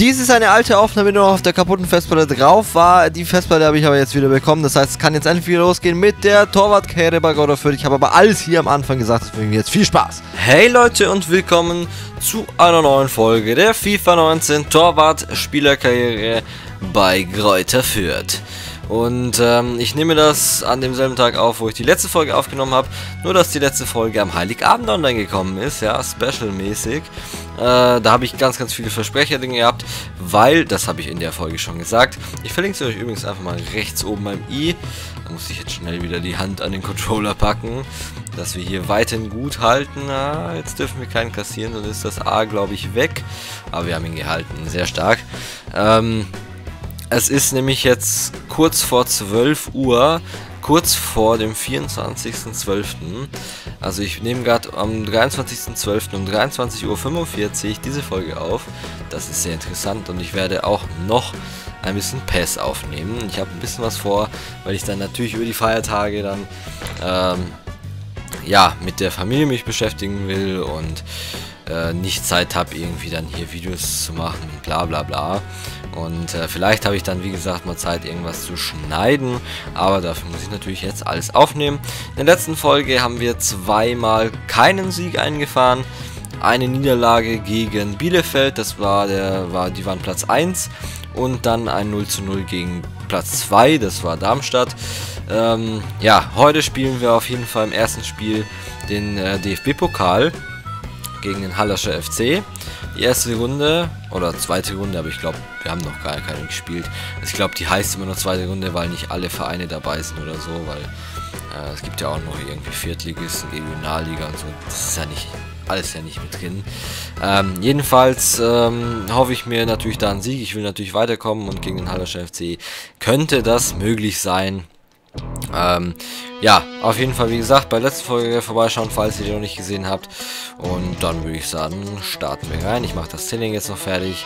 Dies ist eine alte Aufnahme, die noch auf der kaputten Festplatte drauf war. Die Festplatte habe ich aber jetzt wieder bekommen. Das heißt, es kann jetzt endlich wieder losgehen mit der Torwart-Karriere bei Greuther Fürth. Ich habe aber alles hier am Anfang gesagt, deswegen jetzt viel Spaß. Hey Leute und willkommen zu einer neuen Folge der FIFA 19 Torwart-Spielerkarriere bei Greuther Fürth. Und ich nehme das an demselben Tag auf, wo ich die letzte Folge aufgenommen habe. Nur, dass die letzte Folge am Heiligabend online gekommen ist, ja, special-mäßig. Da habe ich ganz viele Versprecher-Dinge gehabt, weil, das habe ich in der Folge schon gesagt, ich verlinke es euch übrigens einfach mal rechts oben beim i. Da muss ich jetzt schnell wieder die Hand an den Controller packen, dass wir hier weiterhin gut halten. Na, jetzt dürfen wir keinen kassieren, dann ist das A, glaube ich, weg. Aber wir haben ihn gehalten, sehr stark. Es ist nämlich jetzt kurz vor 12 Uhr, kurz vor dem 24.12. Also ich nehme gerade am 23.12. um 23.45 Uhr diese Folge auf. Das ist sehr interessant und ich werde auch noch ein bisschen PES aufnehmen. Ich habe ein bisschen was vor, weil ich dann natürlich über die Feiertage dann ja, mit der Familie mich beschäftigen will und nicht Zeit habe, irgendwie dann hier Videos zu machen, bla bla bla. Und vielleicht habe ich dann, wie gesagt, mal Zeit, irgendwas zu schneiden, aber dafür muss ich natürlich jetzt alles aufnehmen. In der letzten Folge haben wir zweimal keinen Sieg eingefahren. Eine Niederlage gegen Bielefeld, die waren Platz 1. Und dann ein 0:0 gegen Platz 2, das war Darmstadt. Ja, heute spielen wir auf jeden Fall im ersten Spiel den DFB-Pokal gegen den Hallescher FC. Die erste Runde oder zweite Runde, aber ich glaube, wir haben noch gar keine gespielt. Also ich glaube, die heißt immer nur zweite Runde, weil nicht alle Vereine dabei sind oder so, weil es gibt ja auch noch irgendwie Viertligisten, Regionalliga und so. Das ist ja nicht alles mit drin. Jedenfalls hoffe ich mir natürlich da einen Sieg. Ich will natürlich weiterkommen und gegen den Hallescher FC könnte das möglich sein. Ja, auf jeden Fall, wie gesagt, bei der letzten Folge vorbeischauen, falls ihr die noch nicht gesehen habt. Und dann würde ich sagen, starten wir rein. Ich mache das Tilling jetzt noch fertig,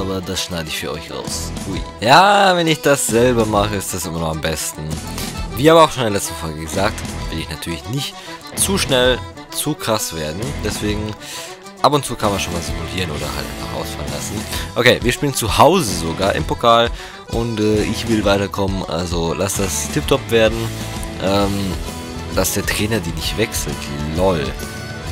aber das schneide ich für euch raus. Ui. Ja, wenn ich das selber mache, ist das immer noch am besten. Wie aber auch schon in der letzten Folge gesagt, will ich natürlich nicht zu schnell, zu krass werden. Deswegen, ab und zu kann man schon was simulieren oder halt einfach ausfallen lassen. Okay, wir spielen zu Hause sogar im Pokal. Und ich will weiterkommen, also lass das tipptopp werden, dass der Trainer die nicht wechselt, lol.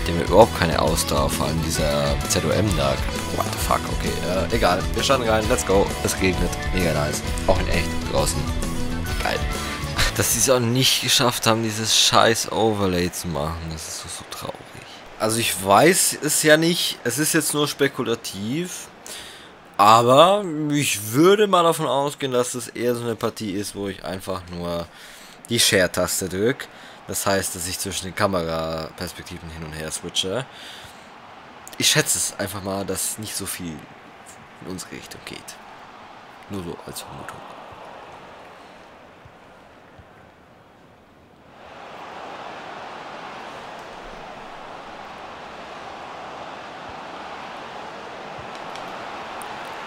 Dem hat überhaupt keine Ausdauer, vor allem dieser ZOM da, what the fuck, okay, egal, wir starten rein, let's go, es regnet, mega nice, auch in echt, draußen, geil. Dass die es auch nicht geschafft haben, dieses scheiß Overlay zu machen, das ist so traurig. Also ich weiß es ja nicht, es ist jetzt nur spekulativ. Aber ich würde mal davon ausgehen, dass es eher so eine Partie ist, wo ich einfach nur die Share-Taste drücke. Das heißt, dass ich zwischen den Kameraperspektiven hin und her switche. Ich schätze es einfach mal, dass nicht so viel in unsere Richtung geht. Nur so als Vermutung.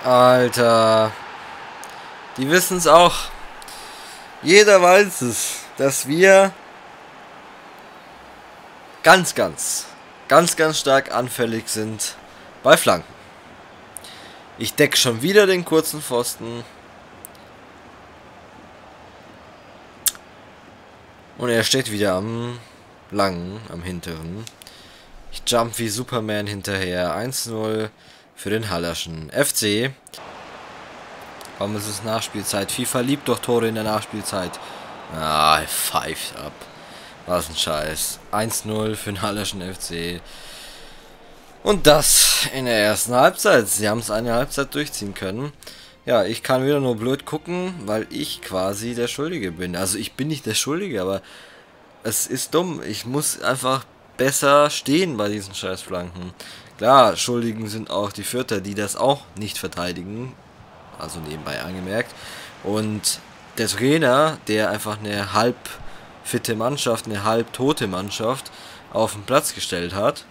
Alter, die wissen es auch. Jeder weiß es, dass wir ganz stark anfällig sind bei Flanken. Ich decke schon wieder den kurzen Pfosten. Und er steht wieder am langen, am hinteren. Ich jump wie Superman hinterher. 1:0. Für den Hallerschen FC. Komm, es ist Nachspielzeit. FIFA liebt doch Tore in der Nachspielzeit. Ah, er pfeift ab. Was ein Scheiß. 1:0 für den Hallerschen FC. Und das in der ersten Halbzeit. Sie haben es eine Halbzeit durchziehen können. Ja, ich kann wieder nur blöd gucken, weil ich quasi der Schuldige bin. Also ich bin nicht der Schuldige, aber es ist dumm. Ich muss einfach besser stehen bei diesen Scheißflanken. Klar, Schuldigen sind auch die Fürther, die das auch nicht verteidigen, also nebenbei angemerkt. Und der Trainer, der einfach eine halb fitte Mannschaft, eine halb tote Mannschaft auf den Platz gestellt hat,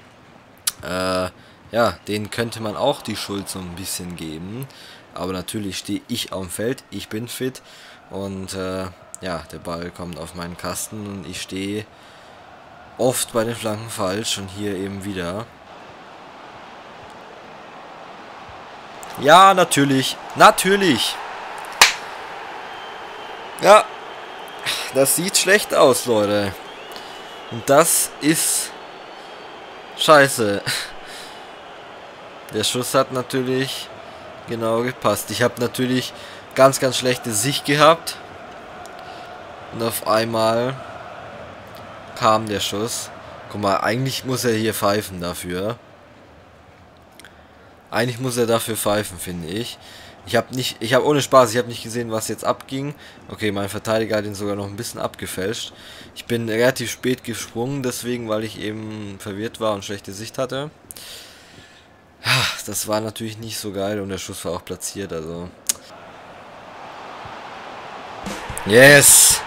ja, denen könnte man auch die Schuld so ein bisschen geben. Aber natürlich stehe ich auf dem Feld, ich bin fit und ja, der Ball kommt auf meinen Kasten und ich stehe oft bei den Flanken falsch und hier eben wieder. Ja, natürlich. Natürlich. Ja. Das sieht schlecht aus, Leute. Und das ist scheiße. Der Schuss hat natürlich genau gepasst. Ich habe natürlich ganz, ganz schlechte Sicht gehabt. Und auf einmal kam der Schuss. Guck mal, eigentlich muss er hier pfeifen dafür. Eigentlich muss er dafür pfeifen, finde ich. Ich habe ohne Spaß, ich habe nicht gesehen, was jetzt abging. Okay, mein Verteidiger hat ihn sogar noch ein bisschen abgefälscht. Ich bin relativ spät gesprungen, deswegen, weil ich eben verwirrt war und schlechte Sicht hatte. Das war natürlich nicht so geil und der Schuss war auch platziert, also. Yes!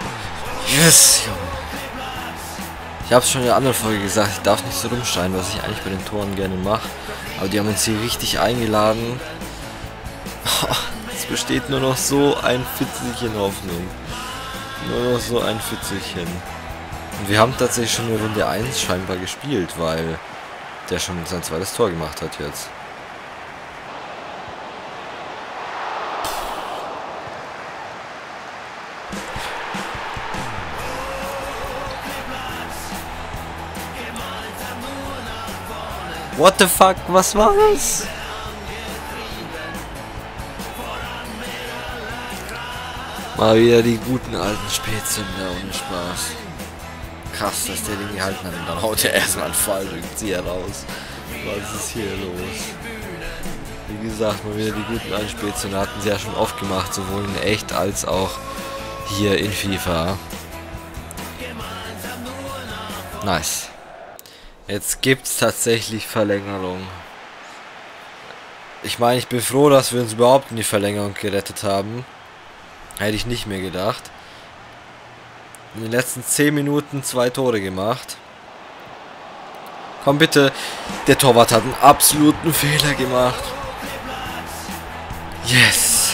Yes! Ich habe es schon in der anderen Folge gesagt, ich darf nicht so rumschreien, was ich eigentlich bei den Toren gerne mache. Aber die haben uns hier richtig eingeladen. Es besteht nur noch so ein Fitzelchen Hoffnung. Nur noch so ein Fitzelchen. Und wir haben tatsächlich schon eine Runde 1 scheinbar gespielt, weil der schon sein zweites Tor gemacht hat jetzt. What the fuck? Was war das? Mal wieder die guten alten Spätzünder, ohne Spaß. Krass, dass der Ding gehalten hat und dann haut er erstmal einen Fall und drückt sie heraus. Was ist hier los? Wie gesagt, mal wieder die guten alten Spätzünder hatten sie ja schon oft gemacht, sowohl in echt als auch hier in FIFA. Nice. Jetzt gibt's tatsächlich Verlängerung. Ich meine, ich bin froh, dass wir uns überhaupt in die Verlängerung gerettet haben. Hätte ich nicht mehr gedacht. In den letzten 10 Minuten 2 Tore gemacht. Komm bitte. Der Torwart hat einen absoluten Fehler gemacht. Yes.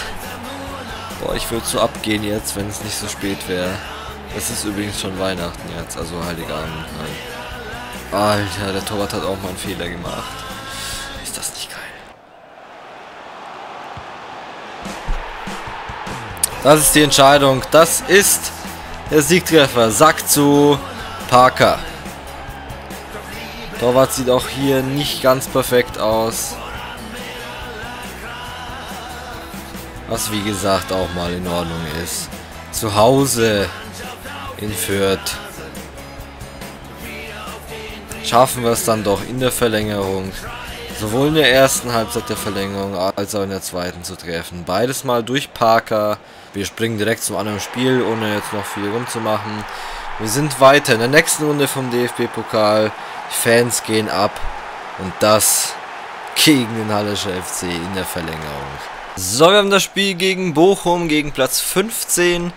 Boah, ich würde so abgehen jetzt, wenn es nicht so spät wäre. Es ist übrigens schon Weihnachten jetzt, also Heiligabend. Nein. Alter, der Torwart hat auch mal einen Fehler gemacht. Ist das nicht geil? Das ist die Entscheidung. Das ist der Siegtreffer. Sack zu Parker. Torwart sieht auch hier nicht ganz perfekt aus. Was wie gesagt auch mal in Ordnung ist. Zu Hause in Fürth. Schaffen wir es dann doch in der Verlängerung, sowohl in der ersten Halbzeit der Verlängerung als auch in der zweiten zu treffen. Beides mal durch Parker. Wir springen direkt zum anderen Spiel, ohne jetzt noch viel rumzumachen. Wir sind weiter in der nächsten Runde vom DFB-Pokal. Die Fans gehen ab und das gegen den Hallescher FC in der Verlängerung. So, wir haben das Spiel gegen Bochum, gegen Platz 15.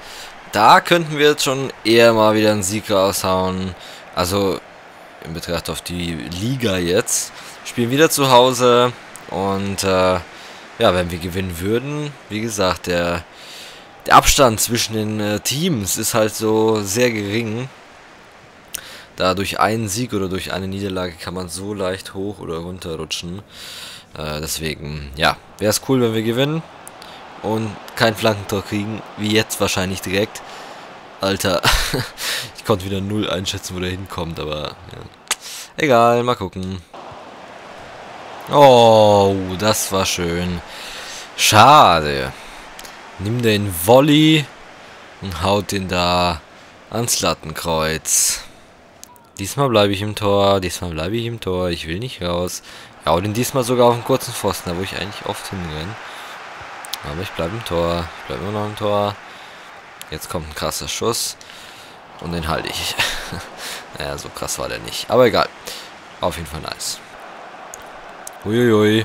Da könnten wir jetzt schon eher mal wieder einen Sieg raushauen. Also in Betracht auf die Liga jetzt. Spielen wieder zu Hause und ja, wenn wir gewinnen würden, wie gesagt, der Abstand zwischen den Teams ist halt so sehr gering. Da durch einen Sieg oder durch eine Niederlage kann man so leicht hoch oder runter rutschen. Deswegen, ja, wäre es cool, wenn wir gewinnen und kein Flankentor kriegen, wie jetzt wahrscheinlich direkt. Alter, ich konnte wieder null einschätzen, wo der hinkommt, aber ja. Egal, mal gucken. Oh, das war schön. Schade. Nimm den Volley und haut den da ans Lattenkreuz. Diesmal bleibe ich im Tor, diesmal bleibe ich im Tor, ich will nicht raus. Ja, und diesmal sogar auf einen kurzen Pfosten, da wo ich eigentlich oft hinrenne. Aber ich bleibe im Tor, ich bleibe immer noch im Tor. Jetzt kommt ein krasser Schuss. Und den halte ich. Naja, so krass war der nicht. Aber egal. Auf jeden Fall nice. Uiuiui.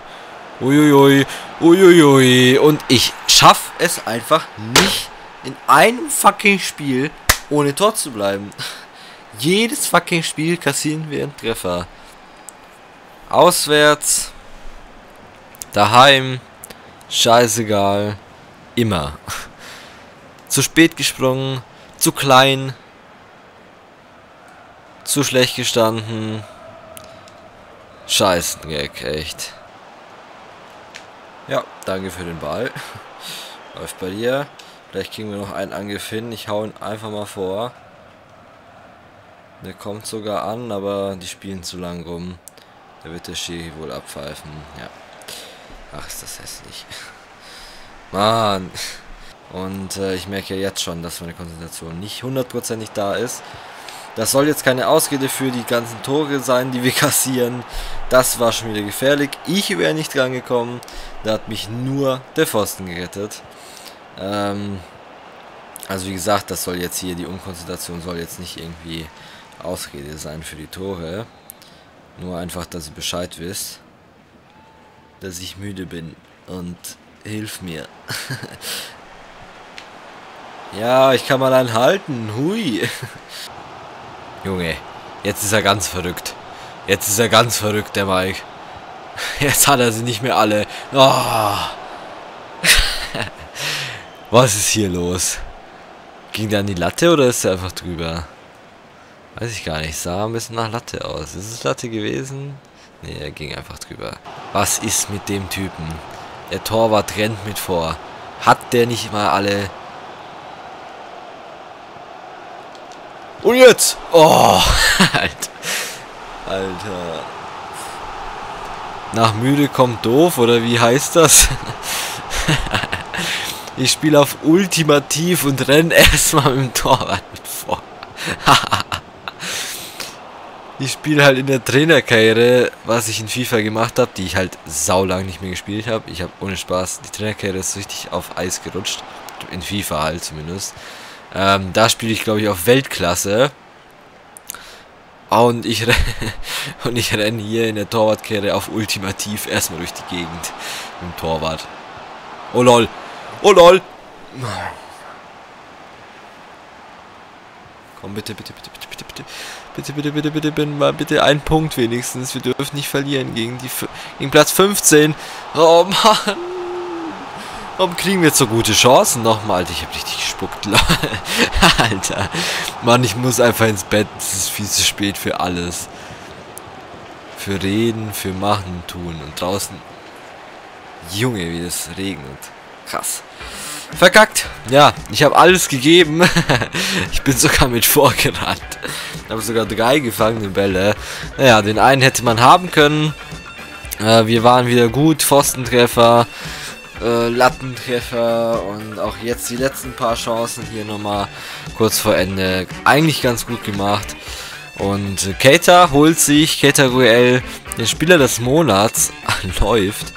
Uiuiui. Uiuiui. Und ich schaffe es einfach nicht, in einem fucking Spiel ohne Tor zu bleiben. Jedes fucking Spiel kassieren wir einen Treffer. Auswärts. Daheim. Scheißegal. Immer. Zu spät gesprungen, zu klein, zu schlecht gestanden. Scheißendreck, echt. Ja, danke für den Ball. Läuft bei dir. Vielleicht kriegen wir noch einen Angriff hin. Ich hau ihn einfach mal vor. Der kommt sogar an, aber die spielen zu lang rum. Da wird der Schiri wohl abpfeifen. Ja. Ach, ist das hässlich. Mann. Und ich merke ja jetzt schon, dass meine Konzentration nicht hundertprozentig da ist. Das soll jetzt keine Ausrede für die ganzen Tore sein, die wir kassieren. Das war schon wieder gefährlich. Ich wäre nicht rangekommen. Da hat mich nur der Pfosten gerettet. Also wie gesagt, das soll jetzt hier, die Unkonzentration soll jetzt nicht irgendwie Ausrede sein für die Tore. Nur einfach, dass ihr Bescheid wisst, dass ich müde bin und hilf mir. Ja, ich kann mal einen halten. Hui. Junge, jetzt ist er ganz verrückt. Jetzt ist er ganz verrückt, der Mike. Jetzt hat er sie nicht mehr alle. Oh. Was ist hier los? Ging der an die Latte oder ist er einfach drüber? Weiß ich gar nicht. Sah ein bisschen nach Latte aus. Ist es Latte gewesen? Ne, er ging einfach drüber. Was ist mit dem Typen? Der Torwart rennt mit vor. Hat der nicht mal alle... Und jetzt! Oh! Alter. Nach müde kommt doof, oder wie heißt das? Ich spiele auf ultimativ und renne erstmal mit dem Torwart mit vor. Ich spiele halt in der Trainerkarriere, was ich in FIFA gemacht habe, die ich halt saulang nicht mehr gespielt habe. Ich habe ohne Spaß, die Trainerkarriere ist richtig auf Eis gerutscht. In FIFA halt zumindest. Da spiele ich, glaube ich, auf Weltklasse. Und ich renne hier in der Torwartkehre auf ultimativ erstmal durch die Gegend mit dem Torwart. Oh lol. Oh lol. Komm, bitte, bitte, bitte, bitte, bitte, bitte. Bitte, bitte, bitte, bitte, bitte, mal bitte einen Punkt wenigstens. Wir dürfen nicht verlieren gegen die gegen Platz 15. Oh Mann. Warum kriegen wir jetzt so gute Chancen? Nochmal, Alter, ich hab richtig gespuckt. Alter. Mann, ich muss einfach ins Bett. Es ist viel zu spät für alles. Für Reden, für Machen, Tun. Und draußen... Junge, wie das regnet. Krass. Verkackt. Ja, ich habe alles gegeben. Ich bin sogar mit vorgerannt. Ich habe sogar 3 gefangene Bälle. Naja, den einen hätte man haben können. Wir waren wieder gut. Pfostentreffer. Lattentreffer und auch jetzt die letzten paar Chancen hier nochmal kurz vor Ende. Eigentlich ganz gut gemacht. Und Keita holt sich, Keita-Ruel, den Spieler des Monats, läuft.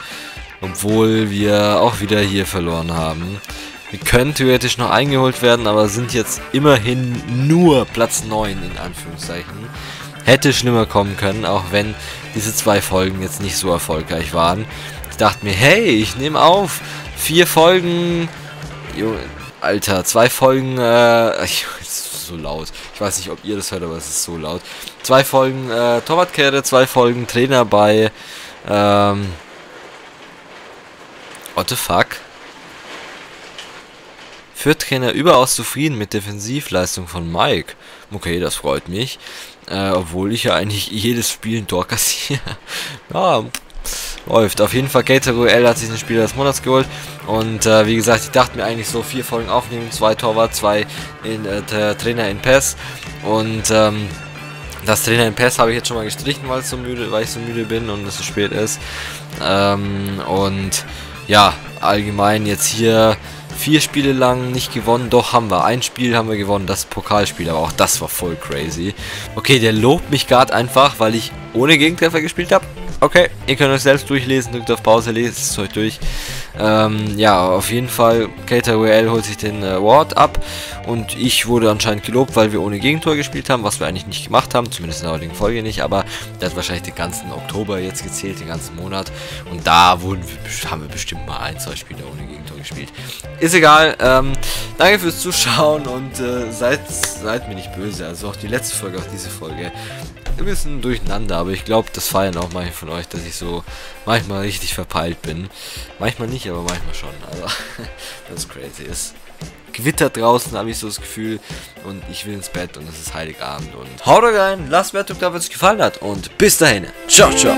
Obwohl wir auch wieder hier verloren haben. Wir können theoretisch noch eingeholt werden, aber sind jetzt immerhin nur Platz 9 in Anführungszeichen. Hätte schlimmer kommen können, auch wenn diese 2 Folgen jetzt nicht so erfolgreich waren. Ich dachte mir, hey, ich nehme auf. 4 Folgen. Junge, Alter, 2 Folgen. Ist so laut. Ich weiß nicht, ob ihr das hört, aber es ist so laut. 2 Folgen Torwartkehre, 2 Folgen Trainer bei. What the fuck? Fürth-Trainer überaus zufrieden mit Defensivleistung von Mike. Okay, das freut mich. Obwohl ich ja eigentlich jedes Spiel ein Tor kassiere. Ja. Läuft. Auf jeden Fall, Keita-Ruel hat sich den Spieler des Monats geholt. Und wie gesagt, ich dachte mir eigentlich so 4 Folgen aufnehmen, 2 Torwart, 2 Trainer in PES. Und das Trainer in PES habe ich jetzt schon mal gestrichen, weil ich so müde bin und es so spät ist. Und ja, allgemein jetzt hier 4 Spiele lang nicht gewonnen. Doch, haben wir. Ein Spiel haben wir gewonnen, das Pokalspiel. Aber auch das war voll crazy. Okay, der lobt mich gerade einfach, weil ich ohne Gegentreffer gespielt habe. Okay, ihr könnt euch selbst durchlesen, drückt auf Pause, lest es euch durch. Ja, auf jeden Fall, Keita-Ruel holt sich den Award ab und ich wurde anscheinend gelobt, weil wir ohne Gegentor gespielt haben, was wir eigentlich nicht gemacht haben, zumindest in der heutigen Folge nicht, aber der hat wahrscheinlich den ganzen Oktober jetzt gezählt, den ganzen Monat und da haben wir bestimmt mal 1, 2 Spiele ohne Gegentor gespielt. Ist egal, danke fürs Zuschauen und seid mir nicht böse, also auch die letzte Folge, auch diese Folge. Ein bisschen durcheinander, aber ich glaube, das feiern auch manche von euch, dass ich so manchmal richtig verpeilt bin. Manchmal nicht, aber manchmal schon. Also, das ist crazy. Es gewittert draußen, habe ich so das Gefühl. Und ich will ins Bett und es ist Heiligabend. Und haut rein, lasst Wertung da, wenn es gefallen hat. Und bis dahin. Ciao, ciao.